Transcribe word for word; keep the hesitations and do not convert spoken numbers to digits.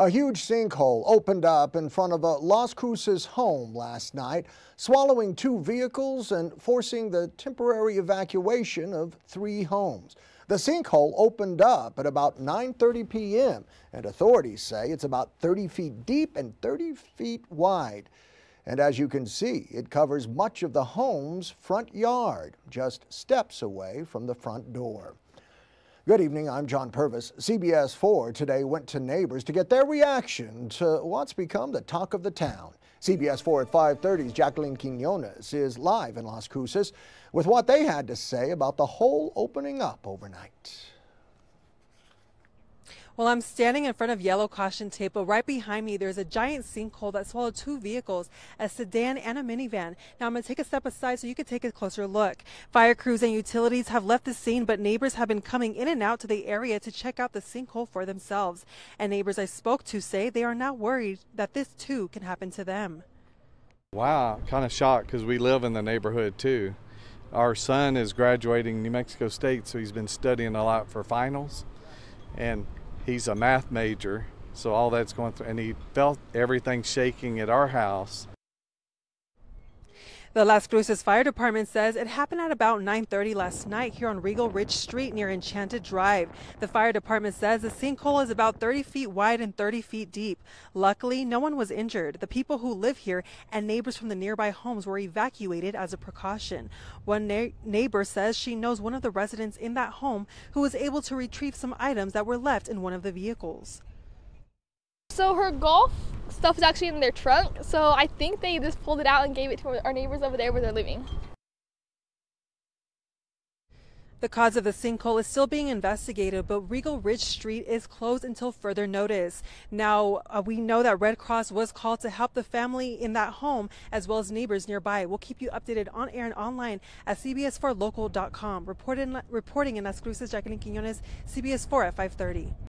A huge sinkhole opened up in front of a Las Cruces home last night, swallowing two vehicles and forcing the temporary evacuation of three homes. The sinkhole opened up at about nine thirty p m and authorities say it's about thirty feet deep and thirty feet wide. And as you can see, it covers much of the home's front yard, just steps away from the front door. Good evening, I'm John Purvis. C B S four Today went to neighbors to get their reaction to what's become the talk of the town. C B S four at five thirty's Jacqueline Quinones is live in Las Cruces with what they had to say about the hole opening up overnight. Well, I'm standing in front of yellow caution tape, but right behind me there's a giant sinkhole that swallowed two vehicles, a sedan and a minivan. Now I'm going to take a step aside so you can take a closer look. Fire crews and utilities have left the scene, but neighbors have been coming in and out to the area to check out the sinkhole for themselves. And neighbors I spoke to say they are now worried that this too can happen to them. Wow, kind of shocked because we live in the neighborhood too. Our son is graduating New Mexico State, so he's been studying a lot for finals. And he's a math major, so all that's going through, and he felt everything shaking at our house. The Las Cruces Fire Department says it happened at about nine thirty last night here on Regal Ridge Street near Enchanted Drive. The fire department says the sinkhole is about thirty feet wide and thirty feet deep. Luckily, no one was injured. The people who live here and neighbors from the nearby homes were evacuated as a precaution. One na neighbor says she knows one of the residents in that home who was able to retrieve some items that were left in one of the vehicles. So her golf stuff is actually in their trunk, so I think they just pulled it out and gave it to our neighbors over there where they're living. The cause of the sinkhole is still being investigated, but Regal Ridge Street is closed until further notice. Now, uh, we know that Red Cross was called to help the family in that home, as well as neighbors nearby. We'll keep you updated on air and online at c b s four local dot com. Reporting, reporting in Las Cruces, Jacqueline Quinones, C B S four at five thirty.